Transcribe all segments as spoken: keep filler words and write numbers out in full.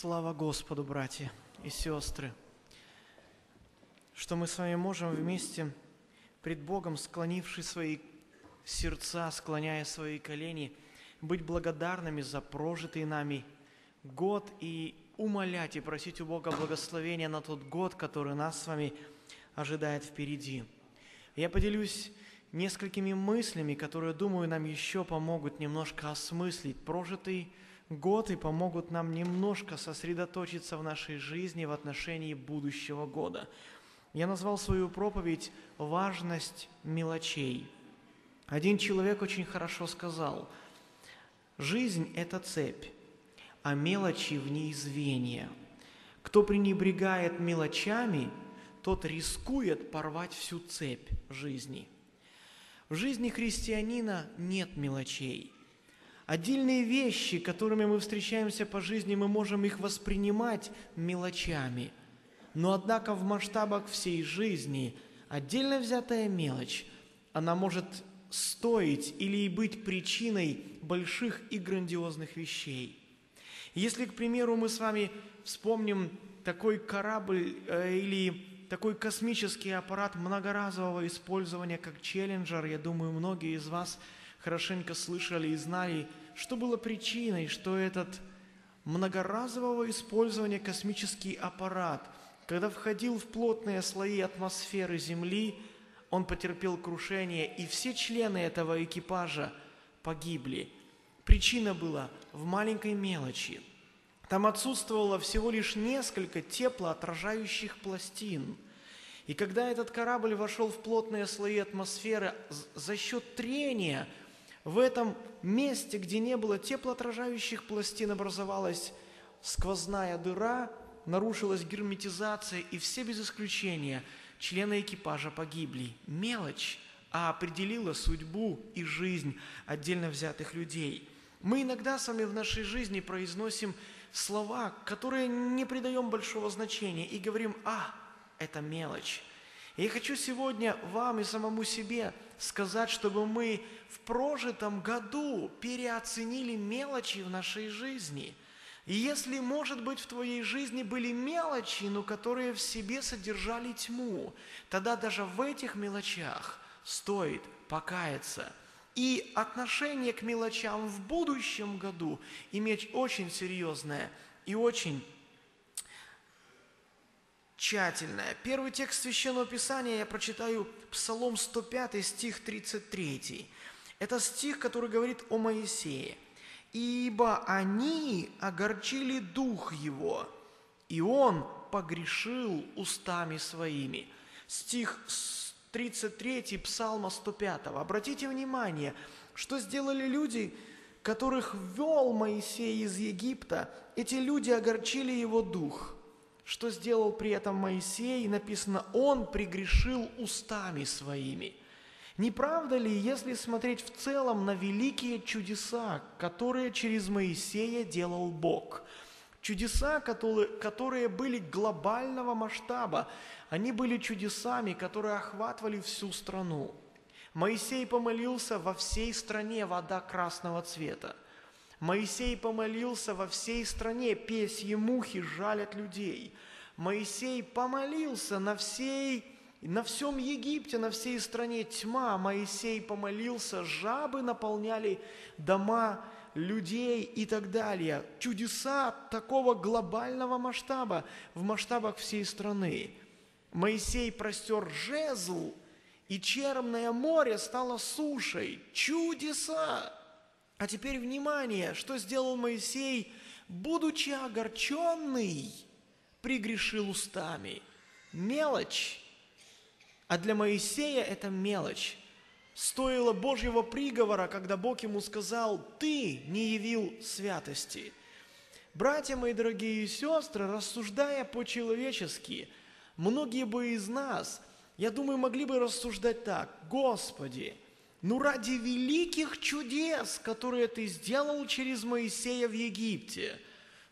Слава Господу, братья и сестры, что мы с вами можем вместе пред Богом, склонивши свои сердца, склоняя свои колени, быть благодарными за прожитый нами год и умолять и просить у Бога благословения на тот год, который нас с вами ожидает впереди. Я поделюсь несколькими мыслями, которые, думаю, нам еще помогут немножко осмыслить прожитый год и помогут нам немножко сосредоточиться в нашей жизни в отношении будущего года. Я назвал свою проповедь «Важность мелочей». Один человек очень хорошо сказал: «Жизнь – это цепь, а мелочи в ней звенья. Кто пренебрегает мелочами, тот рискует порвать всю цепь жизни». В жизни христианина нет мелочей. Отдельные вещи, которыми мы встречаемся по жизни, мы можем их воспринимать мелочами. Но однако в масштабах всей жизни отдельно взятая мелочь, она может стоить или и быть причиной больших и грандиозных вещей. Если, к примеру, мы с вами вспомним такой корабль э, или такой космический аппарат многоразового использования, как «Челленджер», я думаю, многие из вас хорошенько слышали и знали, что было причиной, что этот многоразового использования космический аппарат, когда входил в плотные слои атмосферы Земли, он потерпел крушение, и все члены этого экипажа погибли. Причина была в маленькой мелочи. Там отсутствовало всего лишь несколько теплоотражающих пластин. И когда этот корабль вошел в плотные слои атмосферы, за счет трения в этом месте, где не было теплоотражающих пластин, образовалась сквозная дыра, нарушилась герметизация, и все без исключения члены экипажа погибли. Мелочь, а определила судьбу и жизнь отдельно взятых людей. Мы иногда с вами в нашей жизни произносим слова, которые не придаем большого значения, и говорим: «А, это мелочь». И я хочу сегодня вам и самому себе сказать, чтобы мы в прожитом году переоценили мелочи в нашей жизни. И если, может быть, в твоей жизни были мелочи, но которые в себе содержали тьму, тогда даже в этих мелочах стоит покаяться. И отношение к мелочам в будущем году иметь очень серьезное и очень тщательное. Первый текст Священного Писания я прочитаю, Псалом сто пятый, стих тридцать третий. Это стих, который говорит о Моисее. «Ибо они огорчили дух его, и он погрешил устами своими». Стих тридцать третий Псалма сто пятого. Обратите внимание, что сделали люди, которых вел Моисей из Египта. Эти люди огорчили его дух. Что сделал при этом Моисей? Написано: «Он прегрешил устами своими». Не правда ли, если смотреть в целом на великие чудеса, которые через Моисея делал Бог? Чудеса, которые были глобального масштаба, они были чудесами, которые охватывали всю страну. Моисей помолился: во всей стране вода красного цвета. Моисей помолился: во всей стране песьи мухи жалят людей. Моисей помолился: на всей, на всем Египте, на всей стране тьма. Моисей помолился: жабы наполняли дома людей и так далее. Чудеса такого глобального масштаба в масштабах всей страны. Моисей простер жезл, и Черное море стало сушей. Чудеса! А теперь внимание, что сделал Моисей: будучи огорченный, прегрешил устами. Мелочь, а для Моисея это мелочь, стоило Божьего приговора, когда Бог ему сказал: «Ты не явил святости». Братья мои дорогие и сестры, рассуждая по-человечески, многие бы из нас, я думаю, могли бы рассуждать так: «Господи, ну ради великих чудес, которые Ты сделал через Моисея в Египте,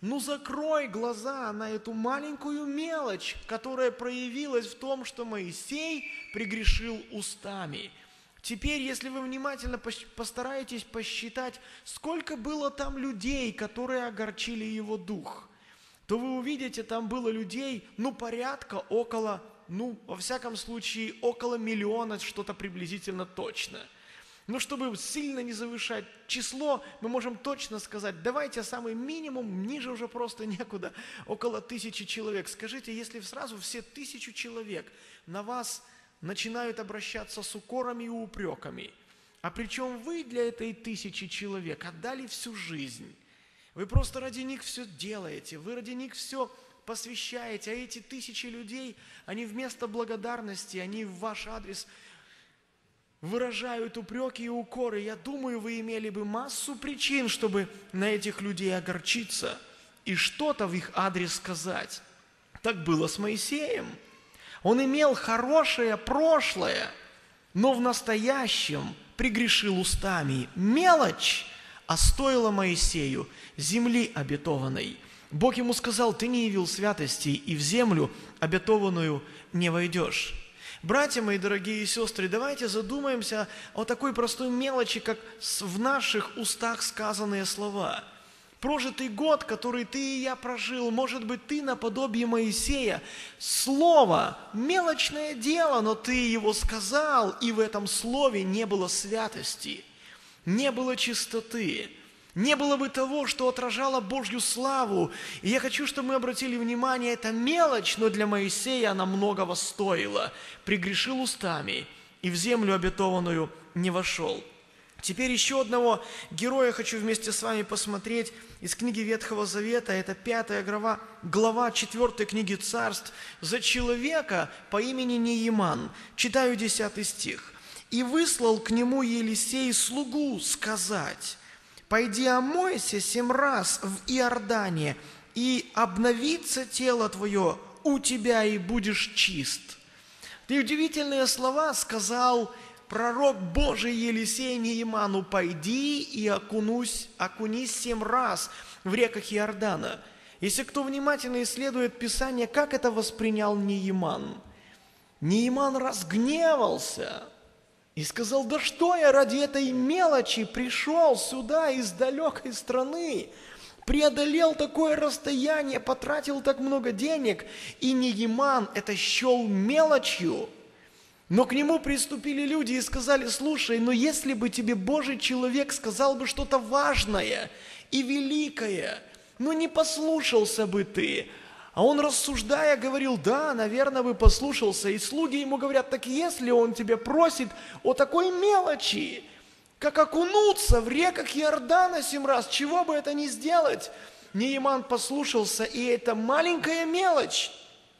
ну закрой глаза на эту маленькую мелочь, которая проявилась в том, что Моисей прегрешил устами». Теперь, если вы внимательно постараетесь посчитать, сколько было там людей, которые огорчили его дух. то вы увидите, там было людей, ну, порядка около, ну, во всяком случае, около миллиона, что-то приблизительно точно. Но чтобы сильно не завышать число, мы можем точно сказать, давайте самый минимум, ниже уже просто некуда, около тысячи человек. Скажите, если сразу все тысячу человек на вас начинают обращаться с укорами и упреками, а причем вы для этой тысячи человек отдали всю жизнь, вы просто ради них все делаете, вы ради них все посвящаете, а эти тысячи людей, они вместо благодарности, они в ваш адрес выражают упреки и укоры. Я думаю, вы имели бы массу причин, чтобы на этих людей огорчиться и что-то в их адрес сказать. Так было с Моисеем. Он имел хорошее прошлое, но в настоящем прегрешил устами. Мелочь, а стоило Моисею земли обетованной. Бог ему сказал, ты не явил святости, и в землю обетованную не войдешь. Братья мои дорогие и сестры, давайте задумаемся о такой простой мелочи, как в наших устах сказанные слова. Прожитый год, который ты и я прожил, может быть, ты наподобие Моисея. Слово, мелочное дело, но ты его сказал, и в этом слове не было святости, не было чистоты, не было бы того, что отражало Божью славу. И я хочу, чтобы мы обратили внимание, это мелочь, но для Моисея она многого стоила. Прегрешил устами, и в землю обетованную не вошел. Теперь еще одного героя хочу вместе с вами посмотреть из книги Ветхого Завета. Это пятая глава, глава четвёртой книги Царств. За человека по имени Нееман. Читаю десятый стих. «И выслал к нему Елисей слугу сказать, пойди омойся семь раз в Иордане, и обновится тело твое у тебя, и будешь чист». И удивительные слова сказал пророк Божий Елисей Нееману, пойди и окунусь, окунись семь раз в реках Иордана. Если кто внимательно исследует Писание, как это воспринял Нееман? Нееман разгневался и сказал, да что я ради этой мелочи пришел сюда из далекой страны, преодолел такое расстояние, потратил так много денег, и Нееман это счел мелочью. Но к нему приступили люди и сказали, слушай, но если бы тебе Божий человек сказал бы что-то важное и великое, ну не послушался бы ты. А он, рассуждая, говорил, да, наверное, бы послушался. И слуги ему говорят, так если он тебя просит о такой мелочи, как окунуться в реках Иордана семь раз, чего бы это ни сделать? Нееман послушался, и эта маленькая мелочь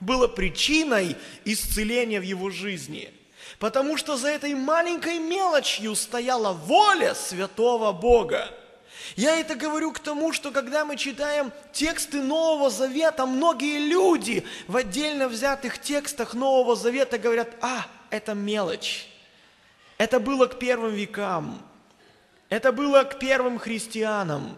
было причиной исцеления в его жизни, потому что за этой маленькой мелочью стояла воля святого Бога. Я это говорю к тому, что когда мы читаем тексты Нового Завета, многие люди в отдельно взятых текстах Нового Завета говорят, а, это мелочь, это было к первым векам, это было к первым христианам,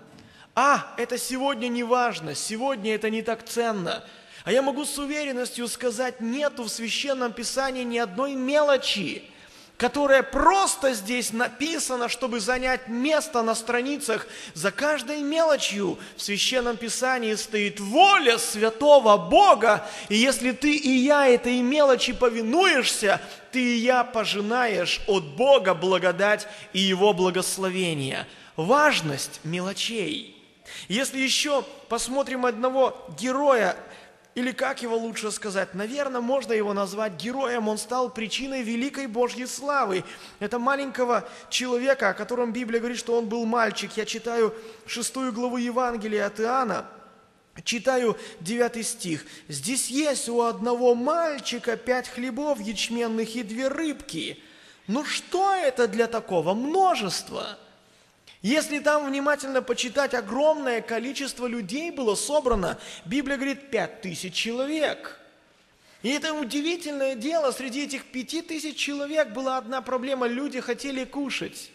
а, это сегодня не важно, сегодня это не так ценно. А я могу с уверенностью сказать, нету в Священном Писании ни одной мелочи, которая просто здесь написана, чтобы занять место на страницах. За каждой мелочью в Священном Писании стоит воля святого Бога, и если ты и я этой мелочи повинуешься, ты и я пожинаешь от Бога благодать и Его благословение. Важность мелочей. Если еще посмотрим одного героя, или как его лучше сказать? Наверное, можно его назвать героем. Он стал причиной великой Божьей славы. Это маленького человека, о котором Библия говорит, что он был мальчик. Я читаю шестую главу Евангелия от Иоанна, читаю девятый стих. «Здесь есть у одного мальчика пять хлебов ячменных и две рыбки. Ну что это для такого множества?» Если там внимательно почитать, огромное количество людей было собрано, Библия говорит, пять тысяч человек. И это удивительное дело, среди этих пяти тысяч человек была одна проблема, люди хотели кушать.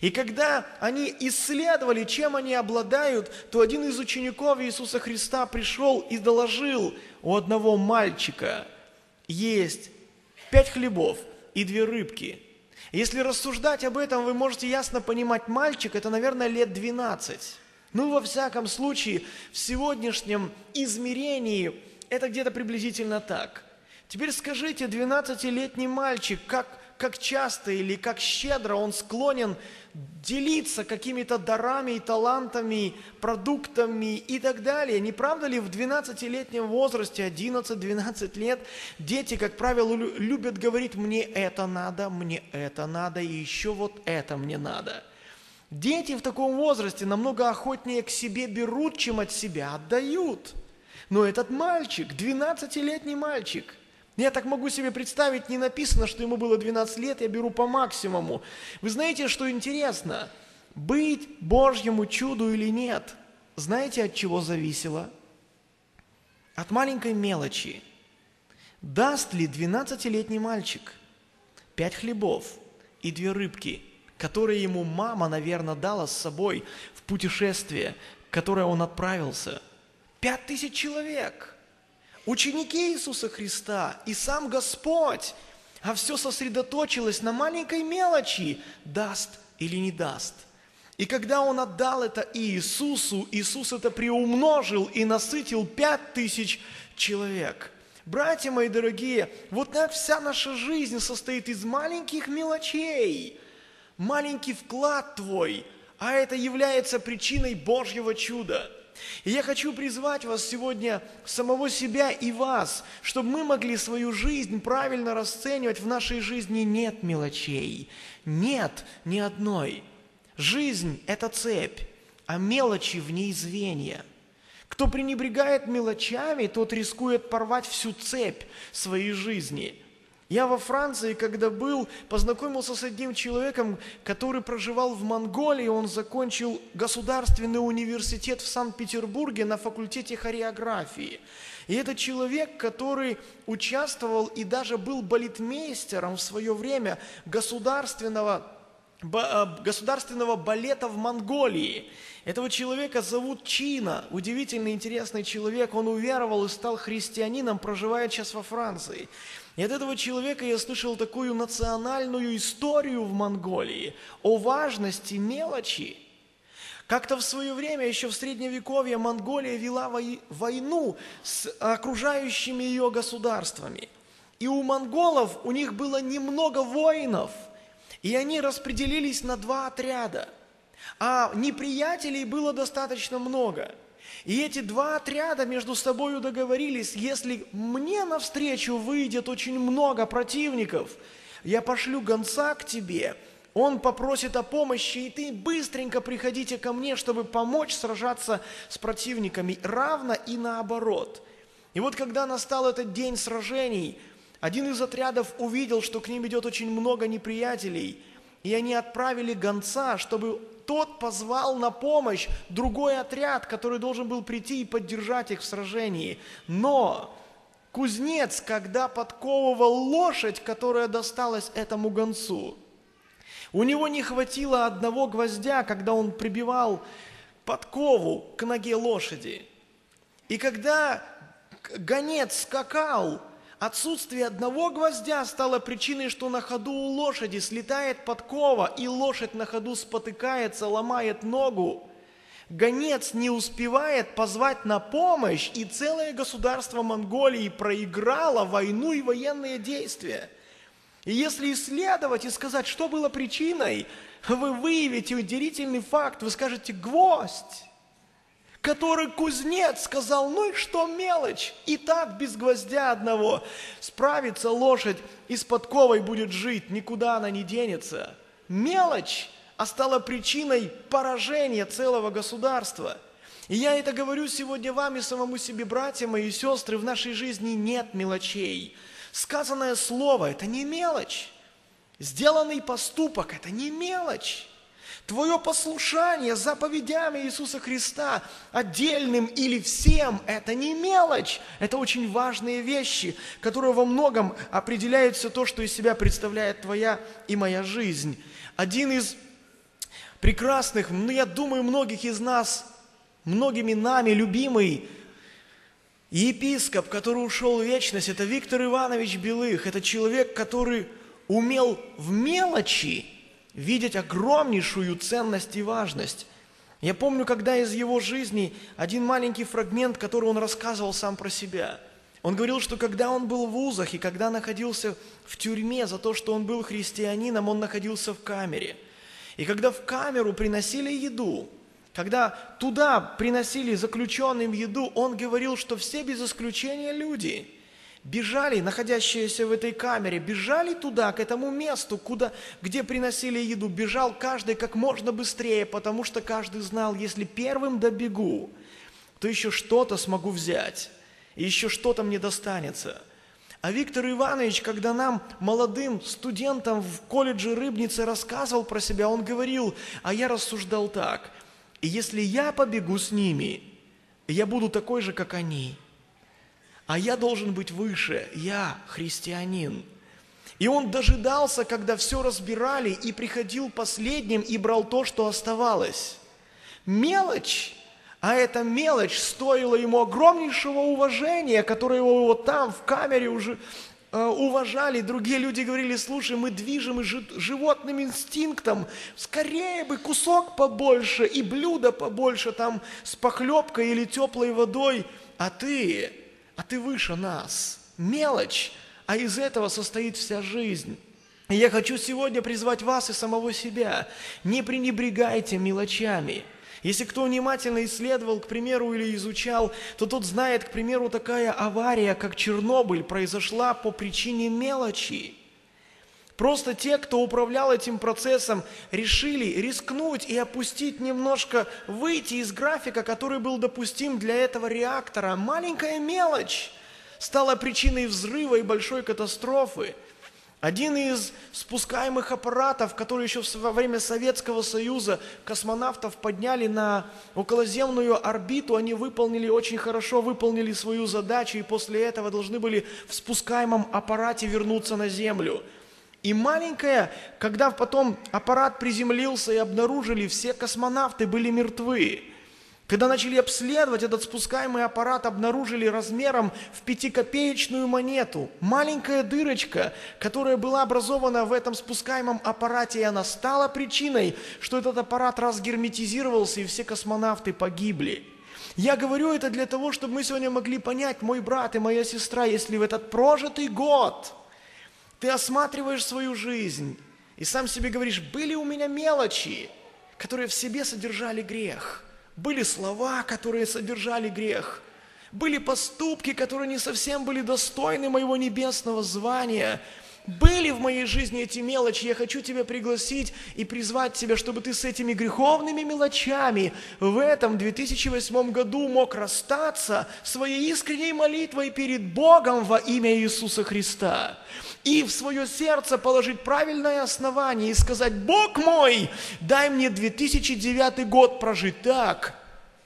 И когда они исследовали, чем они обладают, то один из учеников Иисуса Христа пришел и доложил, у одного мальчика есть пять хлебов и две рыбки. Если рассуждать об этом, вы можете ясно понимать, мальчик, это, наверное, лет двенадцать. Ну, во всяком случае, в сегодняшнем измерении это где-то приблизительно так. Теперь скажите, двенадцатилетний мальчик, как, как часто или как щедро он склонен делиться какими-то дарами, талантами, продуктами и так далее. Не правда ли в двенадцатилетнем возрасте, одиннадцать-двенадцать лет, дети, как правило, любят говорить: «Мне это надо, мне это надо, и еще вот это мне надо». Дети в таком возрасте намного охотнее к себе берут, чем от себя отдают. Но этот мальчик, двенадцатилетний мальчик, я так могу себе представить, не написано, что ему было двенадцать лет, я беру по максимуму. Вы знаете, что интересно? Быть Божьему чуду или нет, знаете, от чего зависело? От маленькой мелочи. Даст ли двенадцатилетний мальчик пять хлебов и две рыбки, которые ему мама, наверное, дала с собой в путешествие, в которое он отправился? Пять тысяч человек, ученики Иисуса Христа и сам Господь, а все сосредоточилось на маленькой мелочи, даст или не даст. И когда он отдал это Иисусу, Иисус это приумножил и насытил пять тысяч человек. Братья мои дорогие, вот так вся наша жизнь состоит из маленьких мелочей. Маленький вклад твой, а это является причиной Божьего чуда. И я хочу призвать вас сегодня, самого себя и вас, чтобы мы могли свою жизнь правильно расценивать. В нашей жизни нет мелочей, нет ни одной. Жизнь – это цепь, а мелочи в ней звенья. Кто пренебрегает мелочами, тот рискует порвать всю цепь своей жизни. Я во Франции, когда был, познакомился с одним человеком, который проживал в Монголии. Он закончил государственный университет в Санкт-Петербурге на факультете хореографии. И это человек, который участвовал и даже был балетмейстером в свое время государственного, государственного балета в Монголии. Этого человека зовут Чина, удивительный, интересный человек. Он уверовал и стал христианином, проживая сейчас во Франции. И от этого человека я слышал такую национальную историю в Монголии о важности мелочи. Как-то в свое время, еще в Средневековье, Монголия вела войну с окружающими ее государствами. И у монголов, у них было немного воинов, и они распределились на два отряда. А неприятелей было достаточно много. И эти два отряда между собой договорились: если мне навстречу выйдет очень много противников, я пошлю гонца к тебе, он попросит о помощи, и ты быстренько приходите ко мне, чтобы помочь сражаться с противниками, равно и наоборот. И вот когда настал этот день сражений, один из отрядов увидел, что к ним идет очень много неприятелей, и они отправили гонца, чтобы тот позвал на помощь другой отряд, который должен был прийти и поддержать их в сражении. Но кузнец, когда подковывал лошадь, которая досталась этому гонцу, у него не хватило одного гвоздя, когда он прибивал подкову к ноге лошади. И когда гонец скакал, отсутствие одного гвоздя стало причиной, что на ходу у лошади слетает подкова, и лошадь на ходу спотыкается, ломает ногу. Гонец не успевает позвать на помощь, и целое государство Монголии проиграло войну и военные действия. И если исследовать и сказать, что было причиной, вы выявите удивительный факт, вы скажете: гвоздь, который кузнец сказал: ну и что, мелочь, и так без гвоздя одного справится лошадь, и с подковой будет жить, никуда она не денется. Мелочь, а стала причиной поражения целого государства. И я это говорю сегодня вам и самому себе, братья мои и сестры, в нашей жизни нет мелочей. Сказанное слово – это не мелочь. Сделанный поступок – это не мелочь. Твое послушание заповедями Иисуса Христа, отдельным или всем, это не мелочь. Это очень важные вещи, которые во многом определяют все то, что из себя представляет твоя и моя жизнь. Один из прекрасных, ну, я думаю, многих из нас, многими нами любимый епископ, который ушел в вечность, это Виктор Иванович Белых. Это человек, который умел в мелочи видеть огромнейшую ценность и важность. Я помню, когда из его жизни один маленький фрагмент, который он рассказывал сам про себя. Он говорил, что когда он был в узах и когда находился в тюрьме за то, что он был христианином, он находился в камере. И когда в камеру приносили еду, когда туда приносили заключенным еду, он говорил, что все без исключения люди бежали, находящиеся в этой камере, бежали туда, к этому месту, куда, где приносили еду, бежал каждый как можно быстрее, потому что каждый знал, если первым добегу, то еще что-то смогу взять, и еще что-то мне достанется. А Виктор Иванович, когда нам, молодым студентам в колледже Рыбницы, рассказывал про себя, он говорил, а я рассуждал так, если я побегу с ними, я буду такой же, как они. А я должен быть выше, я христианин. И он дожидался, когда все разбирали, и приходил последним, и брал то, что оставалось. Мелочь, а эта мелочь стоила ему огромнейшего уважения, которое его вот там в камере уже э, уважали. Другие люди говорили, слушай, мы движимы животным инстинктом, скорее бы кусок побольше и блюдо побольше там с похлебкой или теплой водой, а ты... а ты выше нас. Мелочь, а из этого состоит вся жизнь. И я хочу сегодня призвать вас и самого себя. Не пренебрегайте мелочами. Если кто внимательно исследовал, к примеру, или изучал, то тот знает, к примеру, такая авария, как Чернобыль, произошла по причине мелочи. Просто те, кто управлял этим процессом, решили рискнуть и опустить немножко, выйти из графика, который был допустим для этого реактора. Маленькая мелочь стала причиной взрыва и большой катастрофы. Один из спускаемых аппаратов, который еще во время Советского Союза космонавтов подняли на околоземную орбиту, они выполнили, очень хорошо выполнили свою задачу, и после этого должны были в спускаемом аппарате вернуться на Землю. И маленькая, когда потом аппарат приземлился и обнаружили, все космонавты были мертвы. Когда начали обследовать этот спускаемый аппарат, обнаружили размером в пятикопеечную монету. Маленькая дырочка, которая была образована в этом спускаемом аппарате, и она стала причиной, что этот аппарат разгерметизировался, и все космонавты погибли. Я говорю это для того, чтобы мы сегодня могли понять, мой брат и моя сестра, если в этот прожитый год... ты осматриваешь свою жизнь и сам себе говоришь, были у меня мелочи, которые в себе содержали грех, были слова, которые содержали грех, были поступки, которые не совсем были достойны моего небесного звания, были в моей жизни эти мелочи, я хочу тебя пригласить и призвать тебя, чтобы ты с этими греховными мелочами в этом две тысячи восьмом году мог расстаться своей искренней молитвой перед Богом во имя Иисуса Христа. И в свое сердце положить правильное основание и сказать, Бог мой, дай мне две тысячи девятый год прожить так,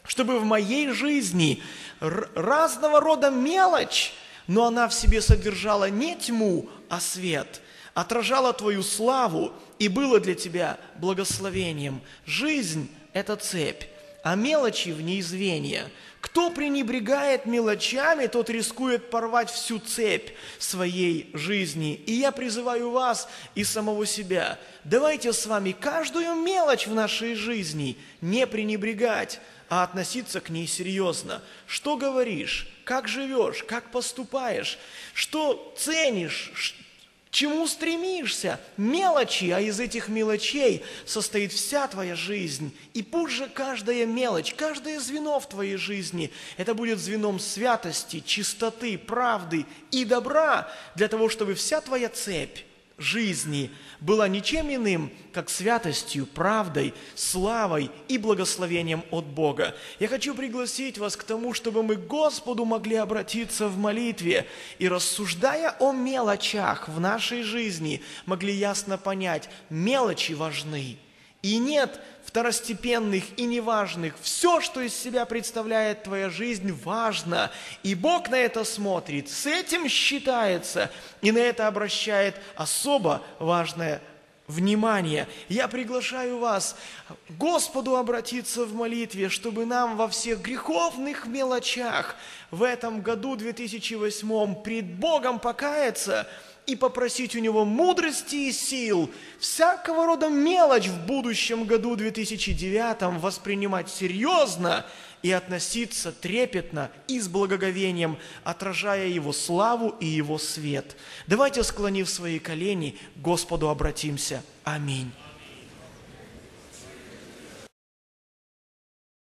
чтобы в моей жизни разного рода мелочь, но она в себе содержала не тьму, а свет, отражала твою славу и была для тебя благословением. Жизнь – это цепь, а мелочи в ней звенья. Кто пренебрегает мелочами, тот рискует порвать всю цепь своей жизни. И я призываю вас и самого себя, давайте с вами каждую мелочь в нашей жизни не пренебрегать, а относиться к ней серьезно. Что говоришь, как живешь, как поступаешь, что ценишь, чему стремишься? Мелочи, а из этих мелочей состоит вся твоя жизнь. И пусть же каждая мелочь, каждое звено в твоей жизни, это будет звеном святости, чистоты, правды и добра, для того, чтобы вся твоя цепь жизни была ничем иным, как святостью, правдой, славой и благословением от Бога. Я хочу пригласить вас к тому, чтобы мы к Господу могли обратиться в молитве и, рассуждая о мелочах в нашей жизни, могли ясно понять, мелочи важны. И нет второстепенных и неважных. Все, что из себя представляет твоя жизнь, важно. И Бог на это смотрит, с этим считается, и на это обращает особо важное внимание. Я приглашаю вас к Господу обратиться в молитве, чтобы нам во всех греховных мелочах в этом году две тысячи восьмом пред Богом покаяться и попросить у него мудрости и сил, всякого рода мелочь в будущем году две тысячи девятом воспринимать серьезно и относиться трепетно и с благоговением, отражая Его славу и Его свет. Давайте, склонив свои колени, к Господу обратимся. Аминь.